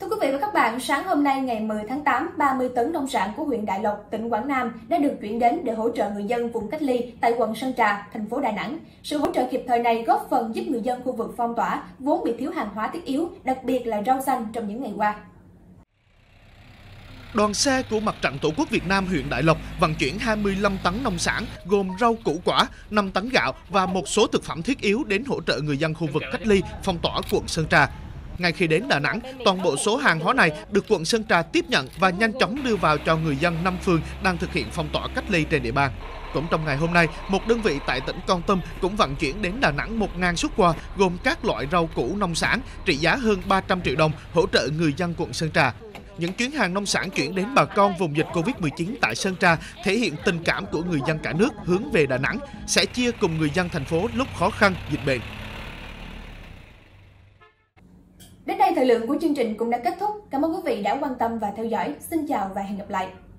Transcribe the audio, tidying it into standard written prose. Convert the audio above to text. Thưa quý vị và các bạn, sáng hôm nay ngày 10 tháng 8, 30 tấn nông sản của huyện Đại Lộc, tỉnh Quảng Nam đã được chuyển đến để hỗ trợ người dân vùng cách ly tại quận Sơn Trà, thành phố Đà Nẵng. Sự hỗ trợ kịp thời này góp phần giúp người dân khu vực phong tỏa vốn bị thiếu hàng hóa thiết yếu, đặc biệt là rau xanh trong những ngày qua. Đoàn xe của Mặt trận Tổ quốc Việt Nam huyện Đại Lộc vận chuyển 25 tấn nông sản gồm rau củ quả, 5 tấn gạo và một số thực phẩm thiết yếu đến hỗ trợ người dân khu vực cách ly phong tỏa quận Sơn Trà. Ngay khi đến Đà Nẵng, toàn bộ số hàng hóa này được quận Sơn Trà tiếp nhận và nhanh chóng đưa vào cho người dân 5 phường đang thực hiện phong tỏa cách ly trên địa bàn. Cũng trong ngày hôm nay, một đơn vị tại tỉnh Kon Tum cũng vận chuyển đến Đà Nẵng 1.000 suất quà gồm các loại rau củ nông sản trị giá hơn 300 triệu đồng hỗ trợ người dân quận Sơn Trà. Những chuyến hàng nông sản chuyển đến bà con vùng dịch Covid-19 tại Sơn Trà thể hiện tình cảm của người dân cả nước hướng về Đà Nẵng, sẻ chia cùng người dân thành phố lúc khó khăn dịch bệnh. Đến đây thời lượng của chương trình cũng đã kết thúc. Cảm ơn quý vị đã quan tâm và theo dõi. Xin chào và hẹn gặp lại.